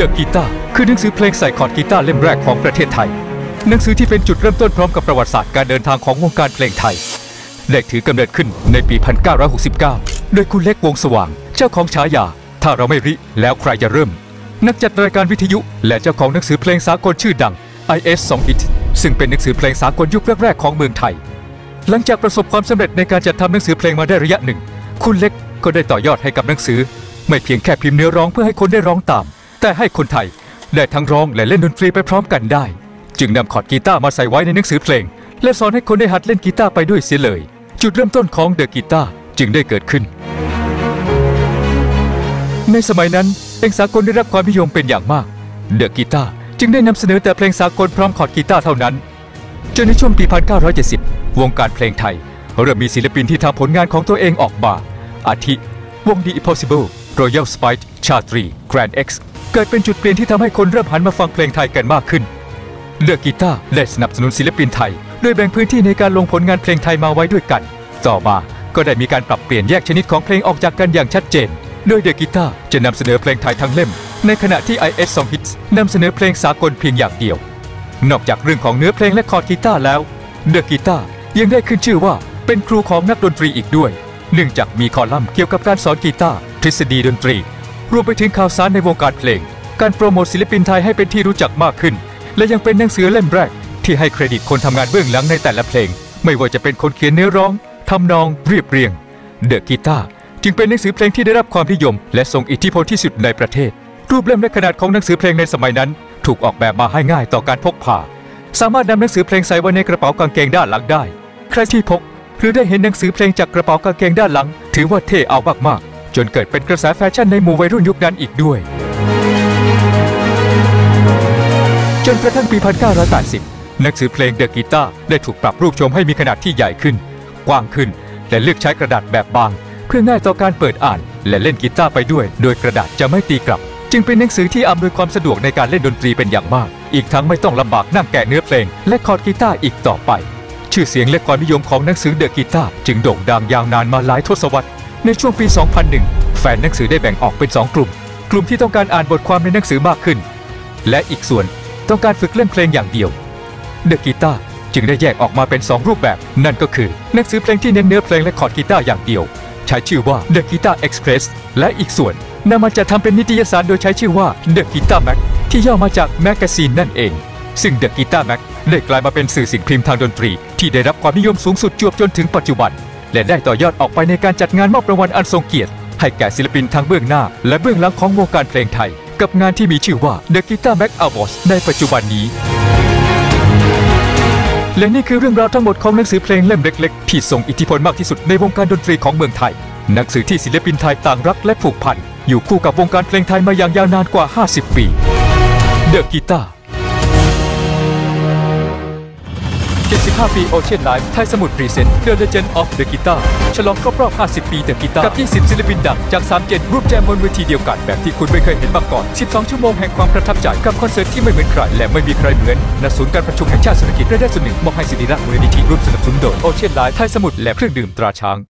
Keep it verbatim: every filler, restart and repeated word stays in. The Guitar คือหนังสือเพลงใส่คอร์ดกีตาร์เล่มแรกของประเทศไทยหนังสือที่เป็นจุดเริ่มต้นพร้อมกับประวัติศาสตร์การเดินทางของวงการเพลงไทยได้ถือกำเนิดขึ้นในปีหนึ่งเก้าหกเก้าโดยคุณเล็กวงสว่างเจ้าของฉายาถ้าเราไม่ริแล้วใครจะเริ่มนักจัดรายการวิทยุและเจ้าของหนังสือเพลงสากลชื่อดัง ไอ เอส Song Hits ซึ่งเป็นหนังสือเพลงสากลยุคแรกๆของเมืองไทยหลังจากประสบความสำเร็จในการจัดทำหนังสือเพลงมาได้ระยะหนึ่งคุณเล็กก็ได้ต่อยอดให้กับหนังสือไม่เพียงแค่พิมพ์เนื้อร้องเพื่อให้คนได้ร้องตามแต่ให้คนไทยได้ทั้งร้องและเล่นดนตรีไปพร้อมกันได้จึงนำคอร์ดกีตาร์มาใส่ไว้ในหนังสือเพลงและสอนให้คนได้หัดเล่นกีตาร์ไปด้วยเสียเลยจุดเริ่มต้นของ The Guitar จึงได้เกิดขึ้นในสมัยนั้นเพลงสากลได้รับความนิยมเป็นอย่างมาก The Guitar จึงได้นำเสนอแต่เพลงสากลพร้อมคอร์ดกีตาร์เท่านั้นจนในช่วงปีหนึ่งเก้าเจ็ดศูนย์วงการเพลงไทยเริ่มมีศิลปินที่ทำผลงานของตัวเองออกมาอาทิวง The Impossible Royal Spite Chhatri Grand X เกิดเป็นจุดเปลี่ยนที่ทำให้คนเริ่มหันมาฟังเพลงไทยกันมากขึ้นThe Guitar ได้สนับสนุนศิลปินไทยโดยแบ่งพื้นที่ในการลงผลงานเพลงไทยมาไว้ด้วยกันต่อมาก็ได้มีการปรับเปลี่ยนแยกชนิดของเพลงออกจากกันอย่างชัดเจนโดยThe Guitar จะนำเสนอเพลงไทยทั้งเล่มในขณะที่ ไอ เอส Song Hits นำเสนอเพลงสากลเพียงอย่างเดียวนอกจากเรื่องของเนื้อเพลงและคอร์ดกีตาร์แล้ว The Guitar ยังได้ขึ้นชื่อว่าเป็นครูของนักดนตรีอีกด้วยเนื่องจากมีคอลัมน์เกี่ยวกับการสอนกีตาร์ทฤษฎีดนตรีรวมไปถึงข่าวสารในวงการเพลงการโปรโมทศิลปินไทยให้เป็นที่รู้จักมากขึ้นและยังเป็นหนังสือเล่มแรกที่ให้เครดิตคนทำงานเบื้องหลังในแต่ละเพลงไม่ว่าจะเป็นคนเขียนเนื้อร้องทำนองเรียบเรียง The Guitar จึงเป็นหนังสือเพลงที่ได้รับความนิยมและทรงอิทธิพลที่สุดในประเทศรูปเล่มและขนาดของหนังสือเพลงในสมัยนั้นถูกออกแบบมาให้ง่ายต่อการพกพาสามารถนำหนังสือเพลงใส่ไว้ในกระเป๋ากางเกงด้านหลังได้ใครที่พกหรือได้เห็นหนังสือเพลงจากกระเป๋ากางเกงด้านหลังถือว่าเท่เอามากๆจนเกิดเป็นกระแสแฟชั่นในหมู่วัยรุ่นยุคนั้นอีกด้วยจนกระทั่งปีหนึ่งเก้าแปดศูนย์หนังสือเพลง The Guitar ได้ถูกปรับรูปโฉมให้มีขนาดที่ใหญ่ขึ้นกว้างขึ้นและเลือกใช้กระดาษแบบบางเพื่อง่ายต่อการเปิดอ่านและเล่นกีตาร์ไปด้วยโดยกระดาษจะไม่ตีกลับจึงเป็นหนังสือที่อำนวยความสะดวกในการเล่นดนตรีเป็นอย่างมากอีกทั้งไม่ต้องลำบากนั่งแกะเนื้อเพลงและคอร์ดกีตาร์อีกต่อไปชื่อเสียงและความนิยมของหนังสือ The Guitar จึงโด่งดังยาวนานมาหลายทศวรรษในช่วงปีสองพันหนึ่งแฟนหนังสือได้แบ่งออกเป็นสองกลุ่มกลุ่มที่ต้องการอ่านบทความในหนังสือมากขึ้นและอีกส่วนต้องการฝึกเล่นเพลงอย่างเดียว The Guitar จึงได้แยกออกมาเป็นสองรูปแบบนั่นก็คือหนังสือเพลงที่เน้นเนื้อเพลงและคอร์ดกีตาร์อย่างเดียวใช้ชื่อว่า The Guitar Express และอีกส่วนนำมาจัดทำเป็นนิตยสารโดยใช้ชื่อว่า The Guitar Mag ที่ย่อมาจาก Magazine นั่นเองซึ่ง The Guitar Mag ได้กลายมาเป็นสื่อสิ่งพิมพ์ทางดนตรีที่ได้รับความนิยมสูงสุดจวบจนถึงปัจจุบันและได้ต่อยอดออกไปในการจัดงานมอบรางวัลอันทรงเกียรติให้แก่ศิลปินทั้งเบื้องหน้าและเบื้องหลังของวงการเพลงไทยกับงานที่มีชื่อว่า The Guitar Back Awards ในปัจจุบันนี้และนี่คือเรื่องราวทั้งหมดของหนังสือเพลงเล่มเล็กๆที่ทรงอิทธิพลมากที่สุดในวงการดนตรีของเมืองไทยหนังสือที่ศิลปินไทยต่างรักและผูกพันอยู่คู่กับวงการเพลงไทยมาอย่างยาวนานกว่าห้าสิบปี The Guitar เจ็ดสิบห้าปี Ocean Live ไทยสมุทรพรีเซนต์ The Legend of The Guitar ฉลองครบรอบห้าสิบปี The Guitar กับยี่สิบศิลปินดังจากสามเจนร่วมแจมบนเวทีเดียวกันแบบที่คุณไม่เคยเห็นมาก่อนสิบสองชั่วโมงแห่งความประทับใจกับคอนเสิร์ตที่ไม่เหมือนใครและไม่มีใครเหมือนณศูนย์การประชุมแห่งชาติเศรษฐกิจได้ส่วนหนึ่งมอบให้ศิริราชมูลนิธิร่วมสนับสนุนโดย Ocean Live ไทยสมุทรและเครื่องดื่มตราช้าง